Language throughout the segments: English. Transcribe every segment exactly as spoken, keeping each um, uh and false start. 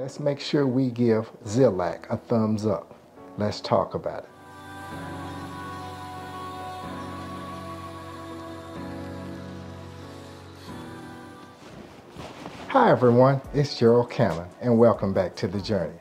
Let's make sure we give Zillact a thumbs up. Let's talk about it. Hi everyone, it's Gerald Cannon and welcome back to The Journey.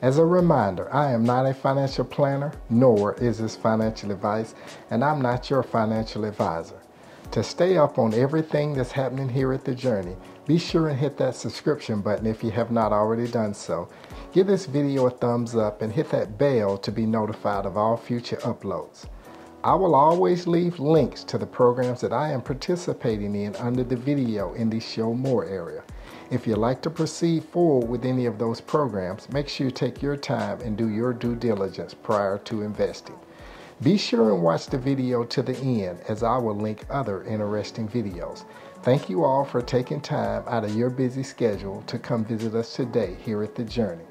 As a reminder, I am not a financial planner, nor is this financial advice, and I'm not your financial advisor. To stay up on everything that's happening here at The Journey, be sure and hit that subscription button if you have not already done so. Give this video a thumbs up and hit that bell to be notified of all future uploads. I will always leave links to the programs that I am participating in under the video in the Show More area. If you'd like to proceed forward with any of those programs, make sure you take your time and do your due diligence prior to investing. Be sure and watch the video to the end, as I will link other interesting videos. Thank you all for taking time out of your busy schedule to come visit us today here at The Journey.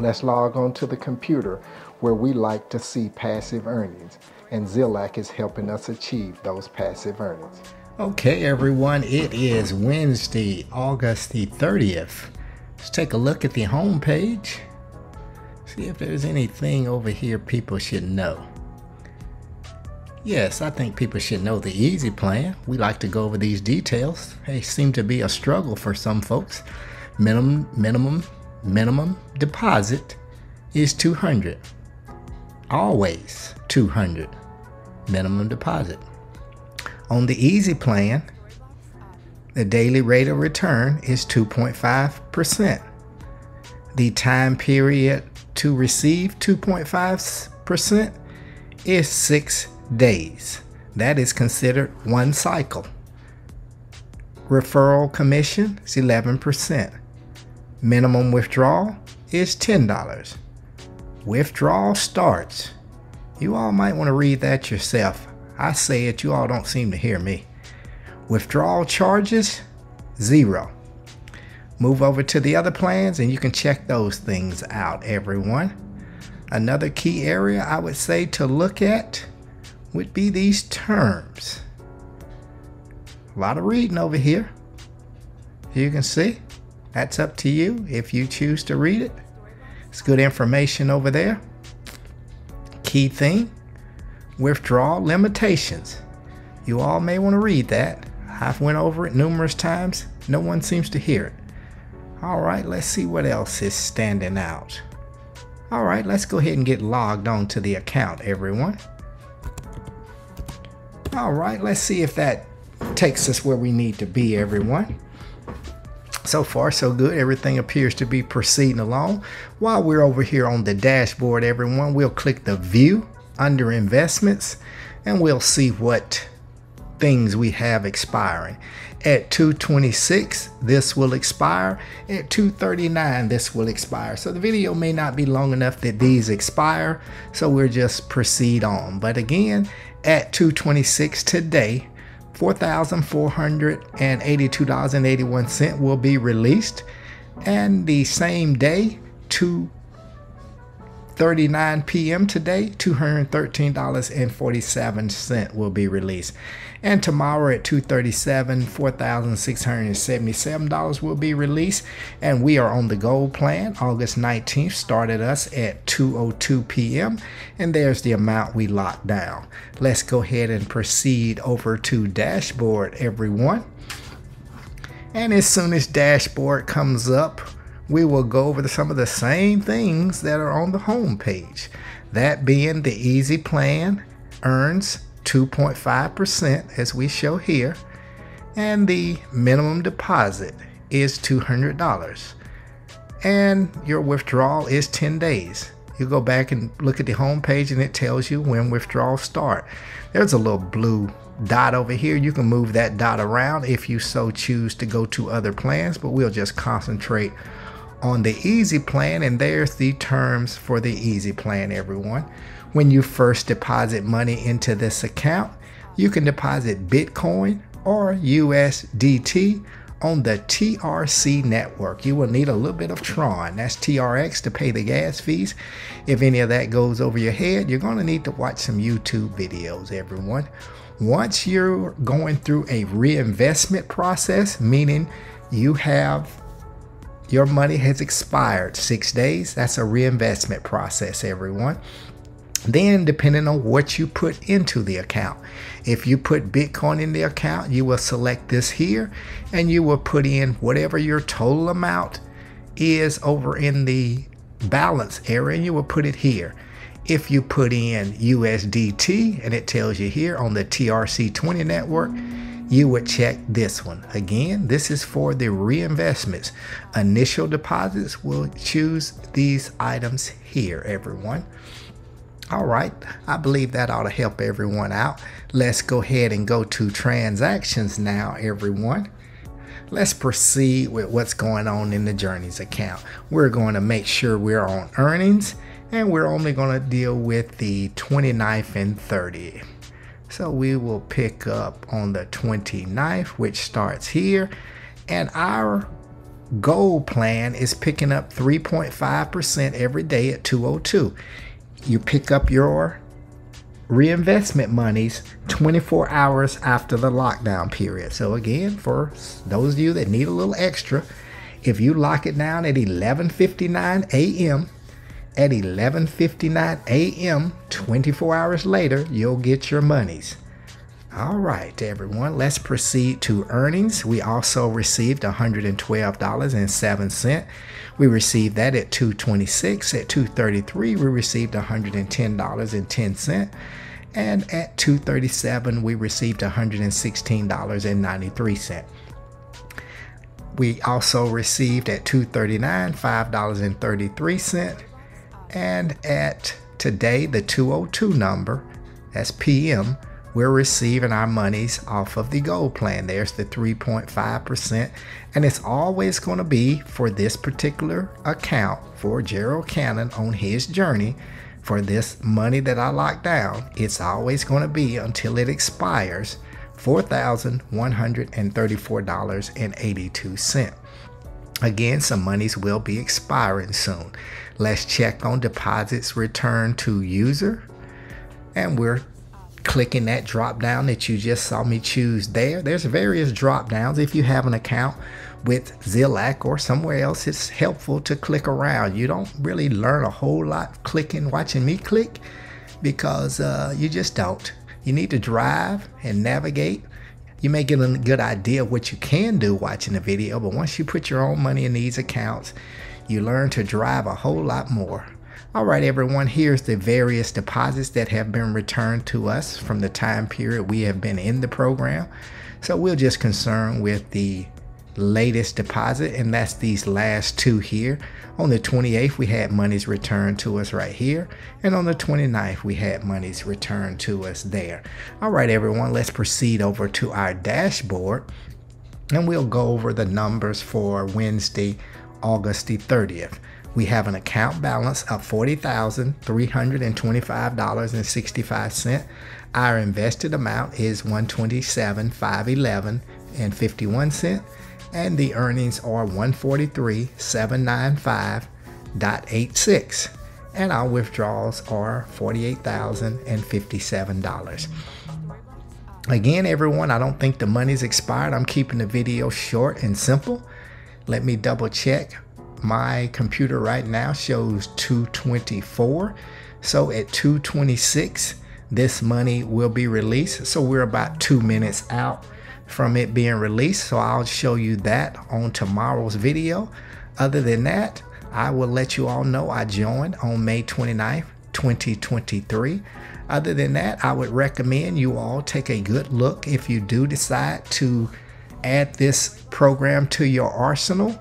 Let's log on to the computer where we like to see passive earnings, and Zillact is helping us achieve those passive earnings. Okay everyone, it is Wednesday, August the thirtieth. Let's take a look at the home page. See if there's anything over here people should know. Yes, I think people should know the easy plan. We like to go over these details. They seem to be a struggle for some folks. Minimum, minimum, minimum deposit is two hundred. Always two hundred minimum deposit. On the easy plan, the daily rate of return is two point five percent. The time period to receive two point five percent is six days. That is considered one cycle. Referral commission is eleven percent. Minimum withdrawal is ten dollars. Withdrawal starts. You all might want to read that yourself. I say it, you all don't seem to hear me. Withdrawal charges, zero. Move over to the other plans and you can check those things out, everyone. Another key area I would say to look at would be these terms. A lot of reading over here. You can see, that's up to you if you choose to read it. It's good information over there. Key thing. Withdrawal limitations. You all may want to read that. I've went over it numerous times. No one seems to hear it. All right, let's see what else is standing out. All right, let's go ahead and get logged on to the account, everyone. All right, let's see if that takes us where we need to be, everyone. So far, so good. Everything appears to be proceeding along. While we're over here on the dashboard, everyone, we'll click the view under investments and we'll see what things we have expiring. At two twenty-six this will expire. At two thirty-nine this will expire. So the video may not be long enough that these expire, so we'll just proceed on. But again, at two twenty-six today, four thousand four hundred eighty-two dollars and eighty-one cents will be released, and the same day, two thirty-nine p m today, two hundred thirteen dollars and forty-seven cents will be released. And tomorrow at two thirty-seven, four thousand six hundred seventy-seven dollars will be released. And we are on the gold plan. August nineteenth started us at two oh two p m And there's the amount we locked down. Let's go ahead and proceed over to dashboard, everyone. And as soon as dashboard comes up, we will go over some of the same things that are on the home page. That being the easy plan earns two point five percent as we show here, and the minimum deposit is two hundred dollars, and your withdrawal is ten days. You go back and look at the home page and it tells you when withdrawals start. There's a little blue dot over here. You can move that dot around if you so choose to go to other plans, but we'll just concentrate on the easy plan. And there's the terms for the easy plan, everyone. When you first deposit money into this account, you can deposit Bitcoin or U S D T on the T R C network. You will need a little bit of Tron, that's T R X, to pay the gas fees. If any of that goes over your head, you're going to need to watch some YouTube videos, everyone. Once you're going through a reinvestment process, meaning you have your money has expired six days. That's a reinvestment process, everyone. Then, depending on what you put into the account, if you put Bitcoin in the account, you will select this here and you will put in whatever your total amount is over in the balance area, and you will put it here. If you put in U S D T, and it tells you here on the T R C twenty network, you would check this one. Again, this is for the reinvestments. Initial deposits will choose these items here, everyone. All right, I believe that ought to help everyone out. Let's go ahead and go to transactions now, everyone. Let's proceed with what's going on in the Journeys account. We're going to make sure we're on earnings, and we're only going to deal with the twenty-ninth and thirtieth. So we will pick up on the twenty-ninth, which starts here, and our gold plan is picking up three point five percent every day at two oh two. You pick up your reinvestment monies twenty-four hours after the lockdown period. So again, for those of you that need a little extra, if you lock it down at eleven fifty-nine a m, at eleven fifty-nine a m, twenty-four hours later, you'll get your monies. All right, everyone, let's proceed to earnings. We also received one hundred twelve dollars and seven cents. We received that at two twenty-six. At two thirty-three, we received one hundred ten dollars and ten cents. And at two thirty-seven, we received one hundred sixteen dollars and ninety-three cents. We also received at two thirty-nine, five dollars and thirty-three cents. And at today, the two oh two number, that's P M, we're receiving our monies off of the gold plan. There's the three point five percent, and it's always going to be for this particular account for Gerald Cannon on his journey. For this money that I locked down, it's always going to be until it expires four thousand one hundred thirty-four dollars and eighty-two cents. Again, some monies will be expiring soon. Let's check on deposits returned to user, and we're clicking that drop down that you just saw me choose there. There's various drop downs. If you have an account with Zillact or somewhere else, it's helpful to click around. You don't really learn a whole lot clicking, watching me click, because uh, you just don't. You need to drive and navigate. You may get a good idea of what you can do watching the video, but once you put your own money in these accounts, you learn to drive a whole lot more. All right, everyone, here's the various deposits that have been returned to us from the time period we have been in the program. So we'll just concern with the latest deposit, and that's these last two here. On the twenty-eighth, we had monies returned to us right here, and on the twenty-ninth, we had monies returned to us there. All right, everyone, let's proceed over to our dashboard, and we'll go over the numbers for Wednesday, August the thirtieth. We have an account balance of forty thousand three hundred twenty-five dollars and sixty-five cents. Our invested amount is one hundred twenty-seven thousand five hundred eleven dollars and fifty-one cents, and the earnings are one hundred forty-three thousand seven hundred ninety-five dollars and eighty-six cents, and our withdrawals are forty-eight thousand fifty-seven dollars. Again, everyone, I don't think the money's expired. I'm keeping the video short and simple. Let me double check. My computer right now shows two twenty-four, so at two twenty-six this money will be released. So we're about two minutes out from it being released, so I'll show you that on tomorrow's video. Other than that, I will let you all know I joined on May twenty-ninth twenty twenty-three. Other than that, I would recommend you all take a good look if you do decide to add this program to your arsenal.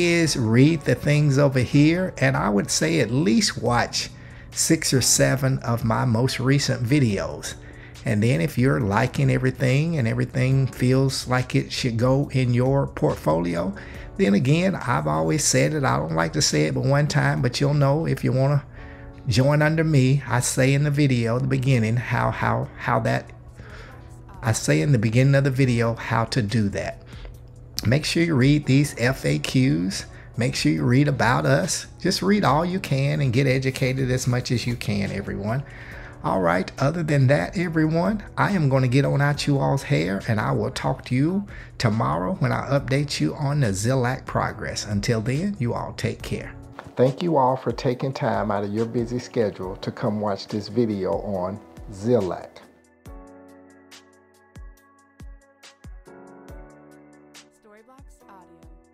Is read the things over here, and I would say at least watch six or seven of my most recent videos. And then if you're liking everything and everything feels like it should go in your portfolio, then again, I've always said it, I don't like to say it but one time, but you'll know if you want to join under me. I say in the video at the beginning how how how that I say in the beginning of the video how to do that. Make sure you read these F A Qs. Make sure you read about us. Just read all you can and get educated as much as you can, everyone. All right, other than that, everyone, I am going to get on out you all's hair, and I will talk to you tomorrow when I update you on the Zillact progress. Until then, you all take care. Thank you all for taking time out of your busy schedule to come watch this video on Zillact. Storyblocks Audio.